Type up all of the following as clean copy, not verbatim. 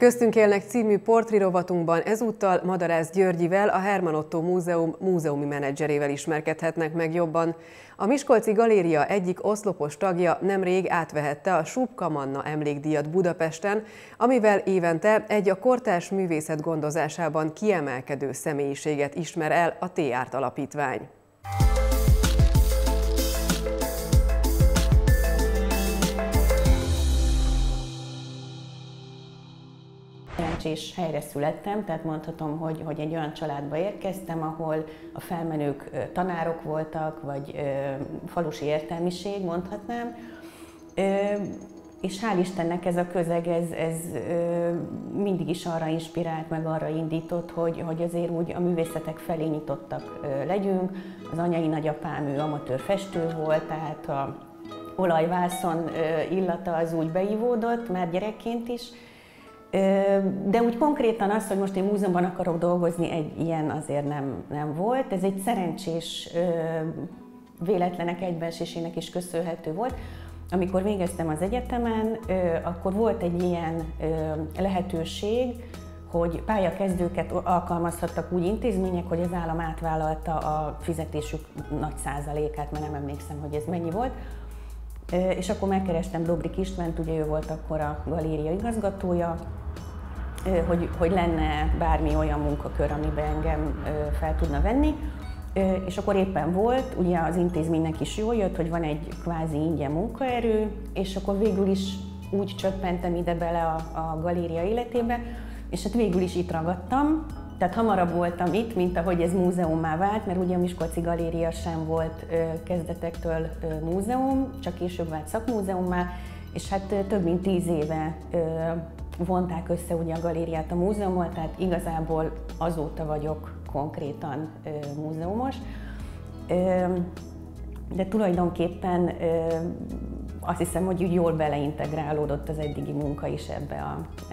Köztünk élnek című portrérovatunkban ezúttal Madarász Györgyivel, a Herman Otto Múzeum múzeumi menedzserével ismerkedhetnek meg jobban. A Miskolci Galéria egyik oszlopos tagja nemrég átvehette a Súbka Manna emlékdíjat Budapesten, amivel évente egy a kortárs művészet gondozásában kiemelkedő személyiséget ismer el a T-Árt Alapítvány. És helyre születtem, tehát mondhatom, hogy egy olyan családba érkeztem, ahol a felmenők tanárok voltak, vagy falusi értelmiség, mondhatnám. És hál' Istennek ez a közeg, ez mindig is arra inspirált, meg arra indított, hogy azért úgy a művészetek felé nyitottak legyünk. Az anyai nagyapám, ő amatőr festő volt, tehát a olajvászon illata az úgy beivódott, már gyerekként is. De úgy konkrétan az, hogy most én múzeumban akarok dolgozni, egy ilyen azért nem volt. Ez egy szerencsés véletlenek egybeesésének is köszönhető volt. Amikor végeztem az egyetemen, akkor volt egy ilyen lehetőség, hogy pályakezdőket alkalmazhattak úgy intézmények, hogy az állam átvállalta a fizetésük nagy százalékát, mert nem emlékszem, hogy ez mennyi volt. És akkor megkerestem Dobrik Istvánt, ugye ő volt akkor a galéria igazgatója, hogy lenne bármi olyan munkakör, amiben engem fel tudna venni. És akkor éppen volt, ugye az intézménynek is jól jött, hogy van egy kvázi ingyen munkaerő, és akkor végül is úgy csöppentem ide bele a galéria életébe, és hát végül is itt ragadtam. Tehát hamarabb voltam itt, mint ahogy ez múzeummá vált, mert ugye a Miskolci Galéria sem volt kezdetektől múzeum, csak később vált szakmúzeummá, és hát több mint 10 éve vonták össze ugye a galériát a múzeummal, tehát igazából azóta vagyok konkrétan múzeumos. De tulajdonképpen azt hiszem, hogy úgy jól beleintegrálódott az eddigi munka is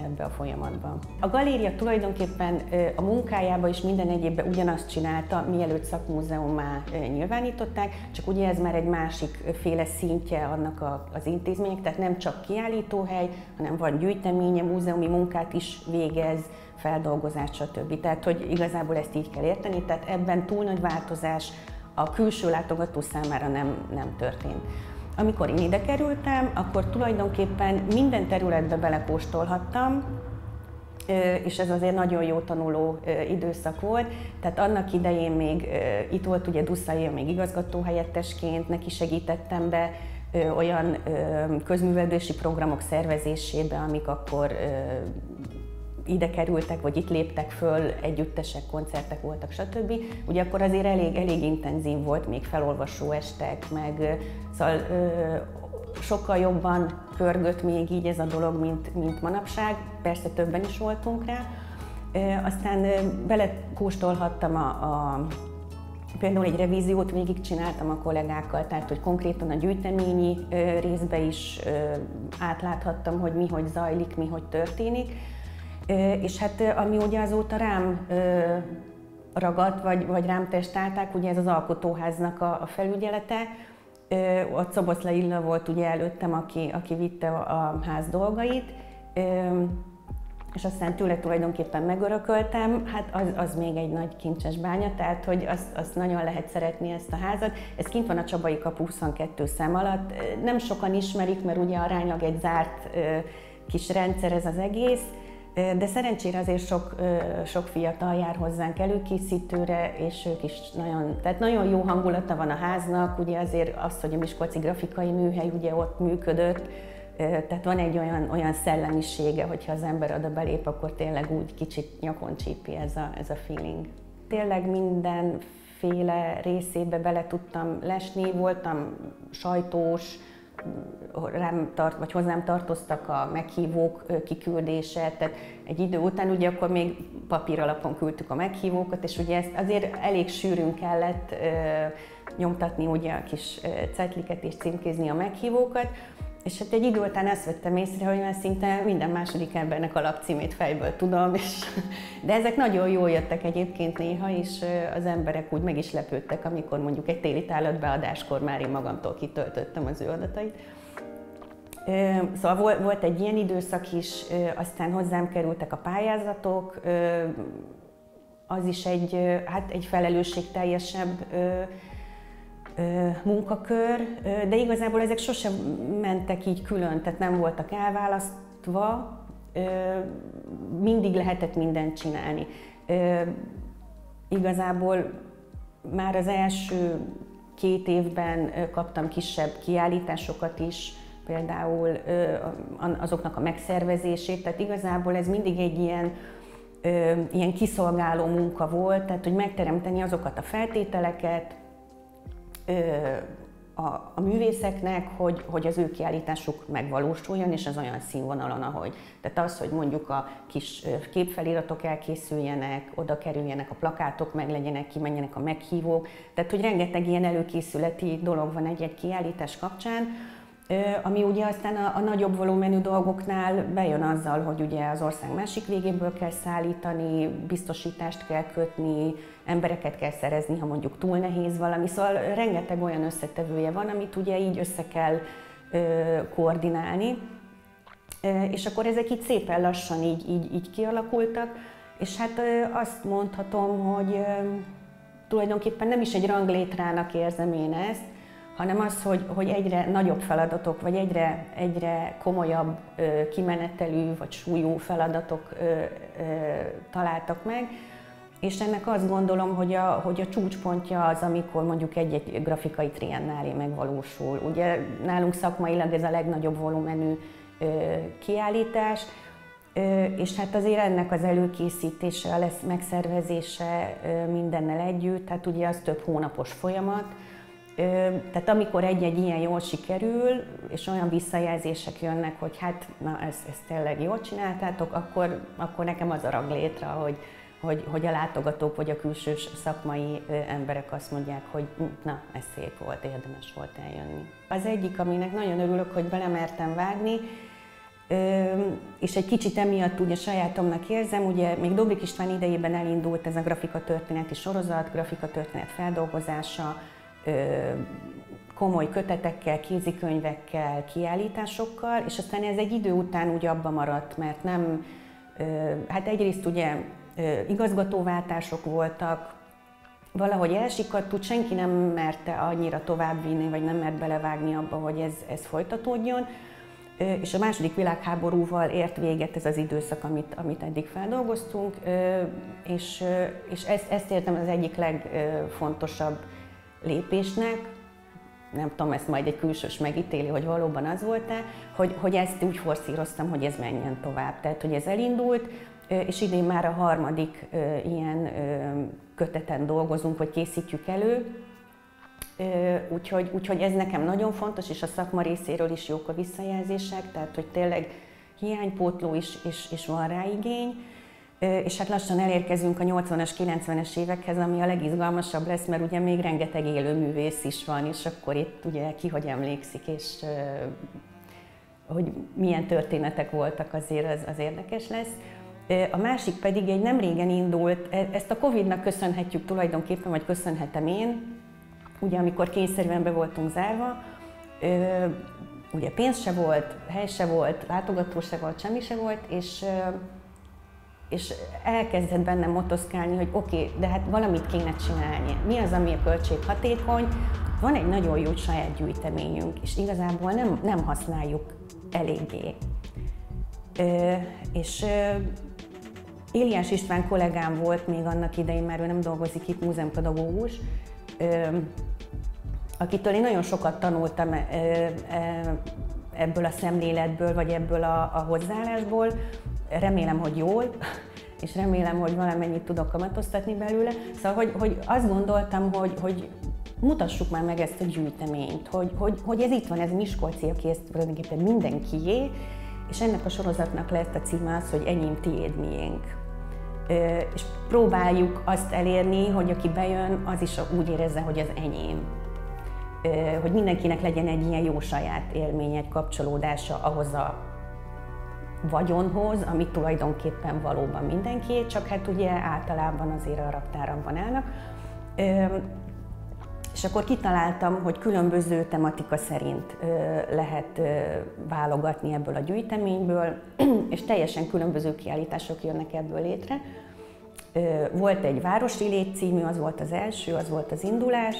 ebbe a folyamatban. A galéria tulajdonképpen a munkájába és minden egyébben ugyanazt csinálta, mielőtt szakmúzeummá nyilvánították, csak ugye ez már egy másik féle szintje annak az intézmények, tehát nem csak kiállítóhely, hanem van gyűjteménye, múzeumi munkát is végez, feldolgozást, stb. Tehát, hogy igazából ezt így kell érteni, tehát ebben túl nagy változás a külső látogató számára nem történt. Amikor én ide kerültem, akkor tulajdonképpen minden területbe belekóstolhattam, és ez azért nagyon jó tanuló időszak volt. Tehát annak idején még itt volt ugye Dusszai, még igazgatóhelyettesként, neki segítettem be olyan közművelődési programok szervezésébe, amik akkor ide kerültek, vagy itt léptek föl, együttesek, koncertek voltak, stb. Ugye akkor azért elég intenzív volt, még felolvasó estek, meg szóval sokkal jobban pörgött még így ez a dolog, mint manapság. Persze többen is voltunk rá. Aztán belekóstolhattam például egy revíziót végigcsináltam a kollégákkal, tehát hogy konkrétan a gyűjteményi részbe is átláthattam, hogy mi hogy zajlik, mi hogy történik. És hát ami ugye azóta rám ragadt, vagy rám testálták, ugye ez az alkotóháznak a felügyelete. Ott Szoboszlai Illa volt ugye előttem, aki vitte a ház dolgait, és aztán tőle tulajdonképpen megörököltem. Hát az még egy nagy kincses bánya, tehát hogy azt nagyon lehet szeretni, ezt a házat. Ez kint van a Csabai Kapu 22 szám alatt. Nem sokan ismerik, mert ugye aránylag egy zárt kis rendszer ez az egész. De szerencsére azért sok fiatal jár hozzánk előkészítőre, és ők is nagyon jó hangulata van a háznak, ugye azért az, hogy a Miskolci Grafikai Műhely ugye ott működött, tehát van egy olyan szellemisége, hogyha az ember oda belép, akkor tényleg úgy kicsit nyakon csípi ez a feeling. Tényleg mindenféle részébe bele tudtam lesni, voltam sajtós, vagy hozzám tartoztak a meghívók kiküldése, tehát egy idő után ugye akkor még papíralapon küldtük a meghívókat, és ugye ezt azért elég sűrűn kellett nyomtatni ugye a kis cetliket és címkézni a meghívókat, és hát egy idő után azt vettem észre, hogy már szinte minden második embernek a lapcímét fejből tudom, de ezek nagyon jól jöttek egyébként néha, és az emberek úgy meg is lepődtek, amikor mondjuk egy téli tárlat beadáskor már én magamtól kitöltöttem az ő adatait. Szóval volt egy ilyen időszak is, aztán hozzám kerültek a pályázatok, az is egy, hát egy felelősségteljesebb munkakör, de igazából ezek sosem mentek így külön, tehát nem voltak elválasztva, mindig lehetett mindent csinálni. Igazából már az első 2 évben kaptam kisebb kiállításokat is, például azoknak a megszervezését, tehát igazából ez mindig egy ilyen kiszolgáló munka volt, tehát hogy megteremteni azokat a feltételeket a művészeknek, hogy az ő kiállításuk megvalósuljon, és az olyan színvonalon, ahogy. Tehát az, hogy mondjuk a kis képfeliratok elkészüljenek, oda kerüljenek a plakátok, meglegyenek, kimenjenek a meghívók, tehát hogy rengeteg ilyen előkészületi dolog van egy-egy kiállítás kapcsán, ami ugye aztán a nagyobb volumenű dolgoknál bejön azzal, hogy ugye az ország másik végéből kell szállítani, biztosítást kell kötni, embereket kell szerezni, ha mondjuk túl nehéz valami, szóval rengeteg olyan összetevője van, amit ugye így össze kell koordinálni, és akkor ezek így szépen lassan így kialakultak, és hát azt mondhatom, hogy tulajdonképpen nem is egy ranglétrának érzem én ezt, hanem az, hogy egyre nagyobb feladatok, vagy egyre komolyabb kimenetelű, vagy súlyú feladatok találtak meg. És ennek azt gondolom, hogy a csúcspontja az, amikor mondjuk egy grafikai triennálé megvalósul. Ugye nálunk szakmailag ez a legnagyobb volumenű kiállítás, és hát azért ennek az előkészítése, a megszervezése mindennel együtt, hát ugye az több hónapos folyamat. Tehát amikor egy-egy ilyen jól sikerül, és olyan visszajelzések jönnek, hogy hát, na ezt tényleg jól csináltátok, akkor nekem az a ranglétra, hogy a látogatók vagy a külsős szakmai emberek azt mondják, hogy na, ez szép volt, érdemes volt eljönni. Az egyik, aminek nagyon örülök, hogy belemertem vágni, és egy kicsit emiatt ugye sajátomnak érzem, ugye még Dobrik István idejében elindult ez a grafikatörténeti sorozat, grafikatörténet feldolgozása, komoly kötetekkel, kézikönyvekkel, kiállításokkal, és aztán ez egy idő után úgy abba maradt, mert nem, hát egyrészt ugye igazgatóváltások voltak, valahogy elsikadt, úgy senki nem merte annyira továbbvinni, vagy nem mert belevágni abba, hogy ez folytatódjon, és a második világháborúval ért véget ez az időszak, amit eddig feldolgoztunk, és ezt értem az egyik legfontosabb lépésnek, nem tudom, ezt majd egy külsős megítéli, hogy valóban az volt-e, hogy ezt úgy forszíroztam, hogy ez menjen tovább. Tehát, hogy ez elindult, és idén már a harmadik ilyen köteten dolgozunk, vagy készítjük elő. Úgyhogy ez nekem nagyon fontos, és a szakma részéről is jók a visszajelzések, tehát, hogy tényleg hiánypótló is, és van rá igény. És hát lassan elérkezünk a 80-as, 90-es évekhez, ami a legizgalmasabb lesz, mert ugye még rengeteg élő művész is van, és akkor itt ugye ki hogy emlékszik, és hogy milyen történetek voltak, azért az érdekes lesz. A másik pedig egy nem régen indult, ezt a Covid-nak köszönhetjük tulajdonképpen, vagy köszönhetem én, ugye amikor kényszerűen be voltunk zárva, ugye pénz se volt, hely se volt, látogató se volt, semmi se volt, és elkezdett bennem motoszkálni, hogy oké, de hát valamit kéne csinálni. Mi az, ami a költséghatékony? Van egy nagyon jó saját gyűjteményünk, és igazából nem használjuk eléggé. Iliás István kollégám volt még annak idején, mert ő nem dolgozik itt, múzeumpedagógus, akitől én nagyon sokat tanultam ebből a szemléletből, vagy ebből a hozzáállásból. Remélem, hogy jól, és remélem, hogy valamennyit tudok kamatoztatni belőle. Szóval, hogy azt gondoltam, hogy mutassuk már meg ezt a gyűjteményt, hogy ez itt van, ez Miskolci, aki ezt tulajdonképpen mindenkié, és ennek a sorozatnak lett a címe az, hogy enyém, tiéd, miénk. És próbáljuk azt elérni, hogy aki bejön, az is úgy érezze, hogy az enyém. Hogy mindenkinek legyen egy ilyen jó saját élmény, egy kapcsolódása ahhoz a vagyonhoz, ami tulajdonképpen valóban mindenkié, csak hát ugye általában azért a raktárakban állnak. És akkor kitaláltam, hogy különböző tematika szerint lehet válogatni ebből a gyűjteményből, és teljesen különböző kiállítások jönnek ebből létre. Volt egy Városi Légy című, az volt az első, az volt az indulás.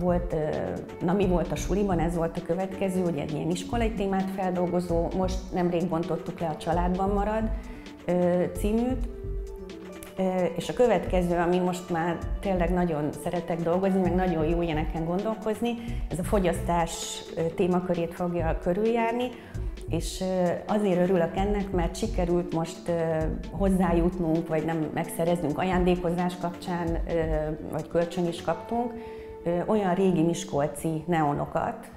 Volt, na mi volt a suliban, ez volt a következő, hogy egy ilyen iskolai témát feldolgozó, most nemrég bontottuk le a Családban Marad címűt. És a következő, ami most már tényleg nagyon szeretek dolgozni, meg nagyon jó ilyeneken gondolkozni, ez a fogyasztás témakörét fogja körüljárni, és azért örülök ennek, mert sikerült most hozzájutnunk, vagy nem megszereznünk ajándékozás kapcsán, vagy kölcsön is kaptunk, olyan régi miskolci neonokat,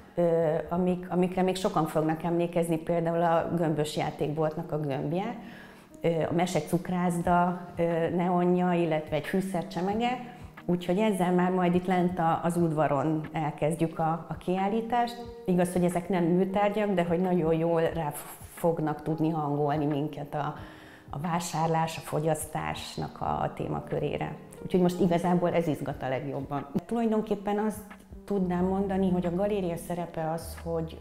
amikre még sokan fognak emlékezni, például a gömbös játékboltnak a gömbje, a mese cukrászda neonja, illetve egy fűszercsemege, úgyhogy ezzel már majd itt lent az udvaron elkezdjük a kiállítást. Igaz, hogy ezek nem műtárgyak, de hogy nagyon jól rá fognak tudni hangolni minket a vásárlás, a fogyasztásnak a témakörére. Úgyhogy most igazából ez izgat a legjobban. Tulajdonképpen azt tudnám mondani, hogy a galéria szerepe az,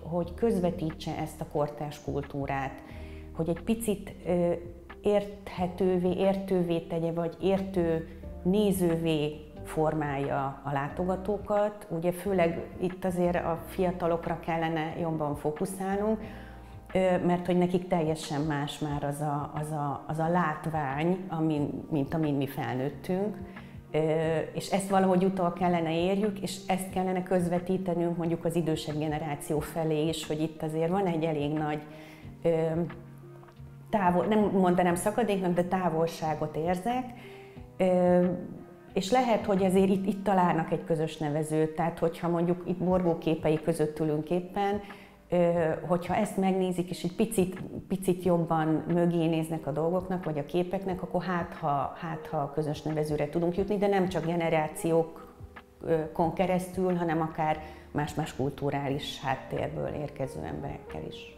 hogy közvetítse ezt a kortárs kultúrát, hogy egy picit érthetővé, értővé tegye, vagy értő nézővé formálja a látogatókat. Ugye főleg itt azért a fiatalokra kellene jobban fókuszálnunk, mert hogy nekik teljesen más már az a látvány, mint amin mi felnőttünk. És ezt valahogy utol kellene érjük, és ezt kellene közvetítenünk mondjuk az idősebb generáció felé is, hogy itt azért van egy elég nagy távol, nem mondanám szakadéknak, de távolságot érzek, és lehet, hogy ezért itt találnak egy közös nevezőt, tehát hogyha mondjuk itt borgóképei között ülünk éppen, hogyha ezt megnézik, és egy picit jobban mögé néznek a dolgoknak, vagy a képeknek, akkor hát ha közös nevezőre tudunk jutni, de nem csak generációkon keresztül, hanem akár más-más kulturális háttérből érkező emberekkel is.